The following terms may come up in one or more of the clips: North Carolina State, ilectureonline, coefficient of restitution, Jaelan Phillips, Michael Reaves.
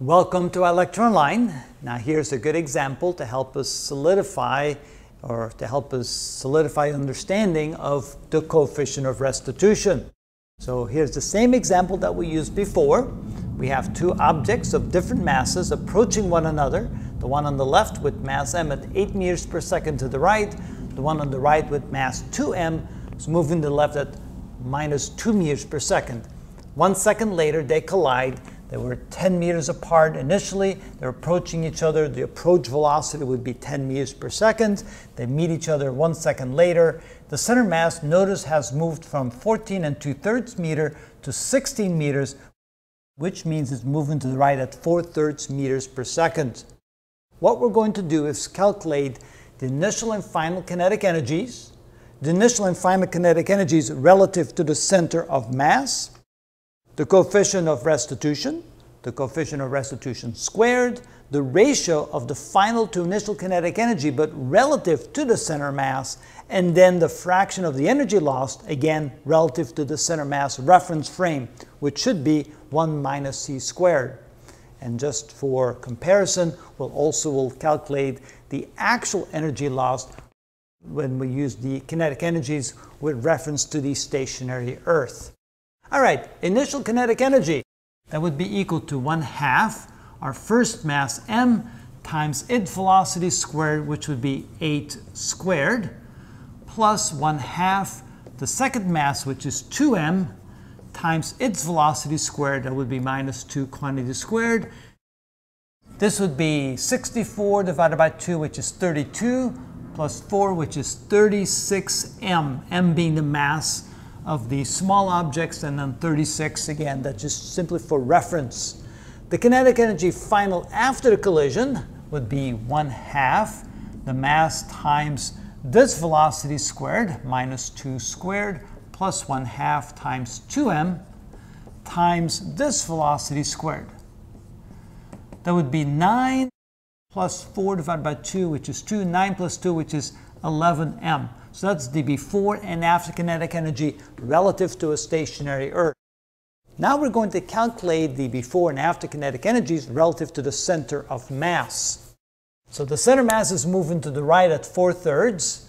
Welcome to ilectureonline. Now here's a good example to help us solidify understanding of the coefficient of restitution. So here's the same example that we used before. We have two objects of different masses approaching one another. The one on the left with mass m at 8 meters per second to the right. The one on the right with mass 2m is moving to the left at minus 2 meters per second. 1 second later they collide. They were 10 meters apart initially. They're approaching each other. The approach velocity would be 10 meters per second. They meet each other 1 second later. The center mass, notice, has moved from 14 2/3 meter to 16 meters, which means it's moving to the right at 4/3 meters per second. What we're going to do is calculate the initial and final kinetic energies, relative to the center of mass, the coefficient of restitution, the coefficient of restitution squared, the ratio of the final to initial kinetic energy, but relative to the center mass, and then the fraction of the energy lost, again, relative to the center mass reference frame, which should be 1 minus c squared. And just for comparison, we'll calculate the actual energy lost when we use the kinetic energies with reference to the stationary Earth. All right, initial kinetic energy, that would be equal to 1/2 our first mass m times its velocity squared, which would be 8 squared, plus 1/2 the second mass, which is 2m, times its velocity squared, that would be minus 2 quantity squared. This would be 64 divided by 2, which is 32, plus 4, which is 36m, m being the mass of the small objects, and then 36 again, that's just simply for reference. The kinetic energy final after the collision would be 1/2 the mass times this velocity squared, minus 2 squared, plus 1/2 times 2m times this velocity squared. That would be 9 plus 4 divided by 2, which is 2, 9 plus 2, which is 11m. So that's the before and after kinetic energy relative to a stationary Earth. Now we're going to calculate the before and after kinetic energies relative to the center of mass. So the center mass is moving to the right at 4/3,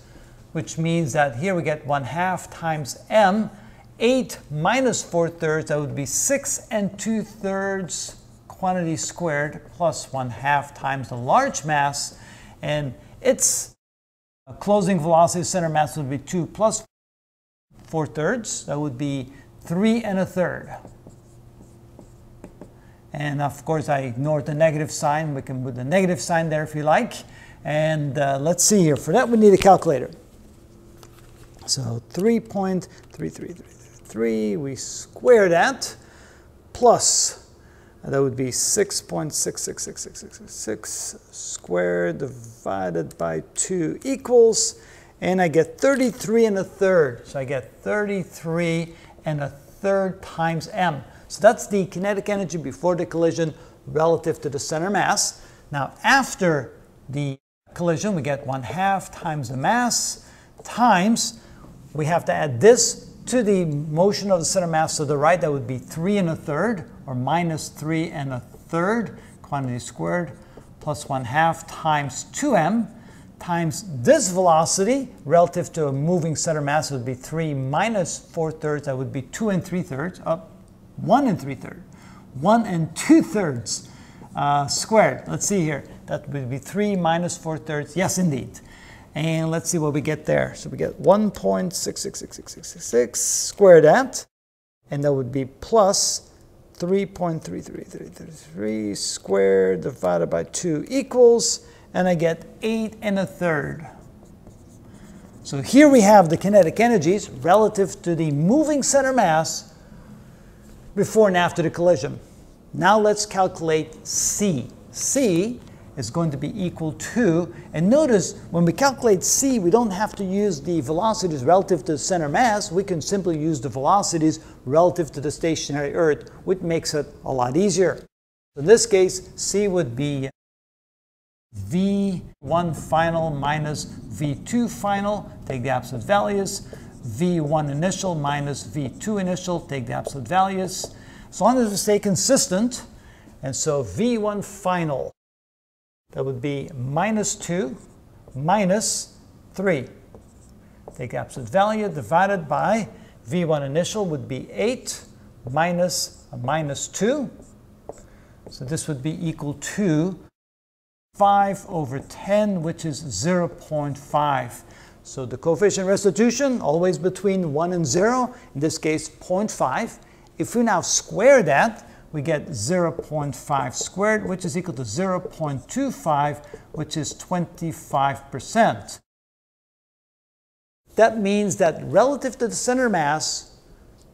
which means that here we get 1/2 times m, 8 minus 4/3, that would be 6 2/3 quantity squared, plus 1/2 times the large mass, and its a closing velocity center mass would be 2 plus 4/3, that would be 3 1/3. And of course I ignored the negative sign, we can put the negative sign there if you like. And let's see here, for that we need a calculator. So 3.3333, we square that, plus, that would be 6.6666666 squared divided by 2 equals, and I get 33 1/3. So I get 33 1/3 times m. So that's the kinetic energy before the collision relative to the center mass. Now after the collision we get 1/2 times the mass times, we have to add this to the motion of the center mass to the right, that would be 3 1/3, or minus 3 1/3 quantity squared, plus 1/2 times 2m times this velocity relative to a moving center mass would be 3 minus 4/3, that would be 2 3/3, up 1 3/3, 1 2/3 squared. Let's see here, that would be 3 minus 4/3, yes indeed. And let's see what we get there. So we get 1.666666 square that, and that would be plus 3.33333 squared divided by 2 equals, and I get 8 1/3. So here we have the kinetic energies relative to the moving center mass before and after the collision. Now let's calculate C. C is going to be equal to, and notice when we calculate c, we don't have to use the velocities relative to the center mass, we can simply use the velocities relative to the stationary Earth, which makes it a lot easier. In this case, c would be v1 final minus v2 final, take the absolute values, v1 initial minus v2 initial, take the absolute values. As long as we stay consistent, And so V1 final, that would be minus 2 minus 3. Take absolute value divided by V1 initial would be 8 minus a minus 2. So this would be equal to 5 over 10, which is 0.5. So the coefficient restitution, always between 1 and 0, in this case 0.5. If we now square that, we get 0.5 squared, which is equal to 0.25, which is 25%. That means that relative to the center mass,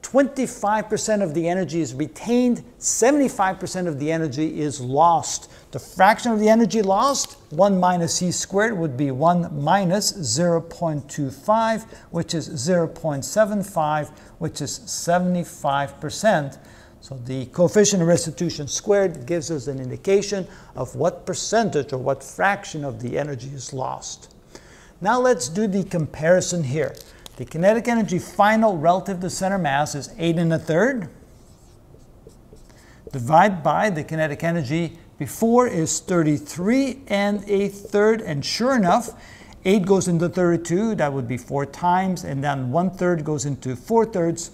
25% of the energy is retained, 75% of the energy is lost. The fraction of the energy lost, 1 minus e squared would be 1 minus 0.25, which is 0.75, which is 75%. So the coefficient of restitution squared gives us an indication of what percentage or what fraction of the energy is lost. Now let's do the comparison here. The kinetic energy final relative to center mass is 8 1/3. Divide by the kinetic energy before is 33 1/3. And sure enough, 8 goes into 32. That would be 4 times. And then 1/3 goes into 4/3.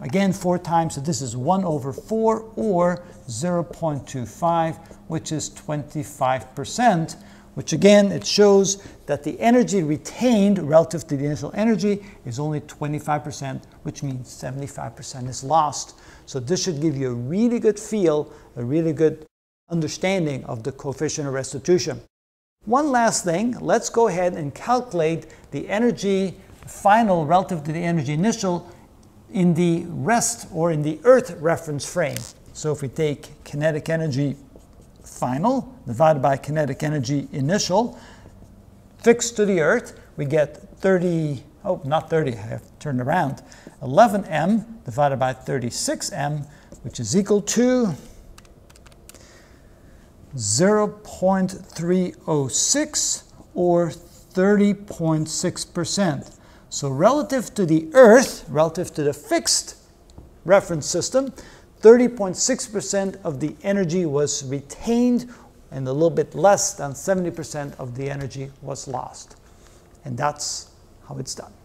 Again, 4 times. So this is 1 over 4 or 0.25, which is 25%. Which again, it shows that the energy retained relative to the initial energy is only 25%, which means 75% is lost. So this should give you a really good feel, a really good understanding of the coefficient of restitution. One last thing, let's go ahead and calculate the energy final relative to the energy initial in the rest or in the Earth reference frame. So if we take kinetic energy final divided by kinetic energy initial, fixed to the Earth, we get 11m divided by 36m, which is equal to 0.306 or 30.6%. So relative to the Earth, relative to the fixed reference system, 30.6% of the energy was retained, and a little bit less than 70% of the energy was lost. And that's how it's done.